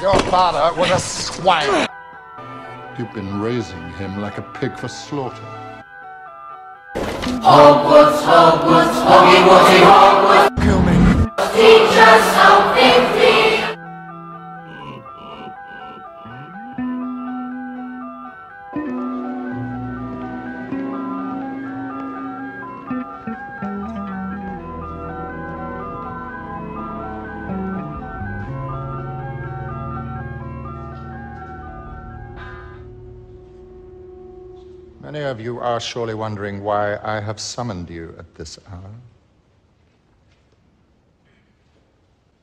Your father was a swine. You've been raising him like a pig for slaughter. Hogwarts, Hogwarts, Hogwarts, Hogwarts. Kill me. Teach us something, please. Many of you are surely wondering why I have summoned you at this hour.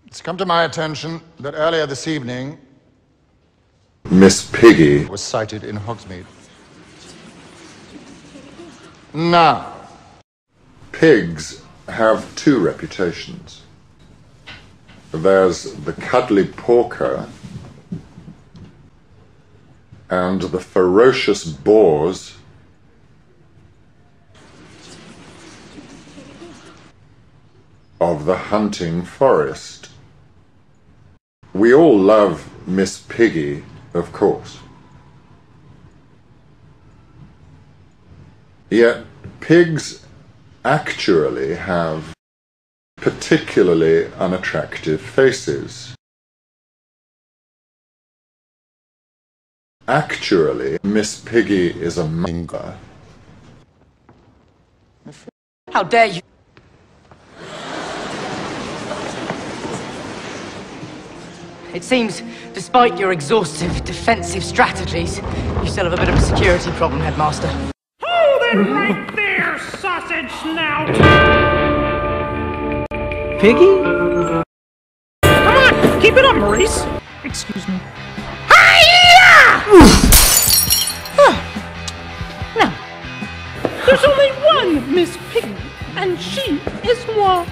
It's come to my attention that earlier this evening, Miss Piggy was sighted in Hogsmeade. Now, pigs have two reputations. There's the cuddly porker and the ferocious boars. Of the hunting forest. We all love Miss Piggy, of course. Yet pigs actually have particularly unattractive faces. Actually, Miss Piggy is a minger. How dare you! It seems, despite your exhaustive defensive strategies, you still have a bit of a security problem, Headmaster. Hold it right there, sausage now! Piggy? Come on, keep it up, Maurice! Excuse me. Hi-ya! Oh. No. There's only one Miss Piggy, and she is moi.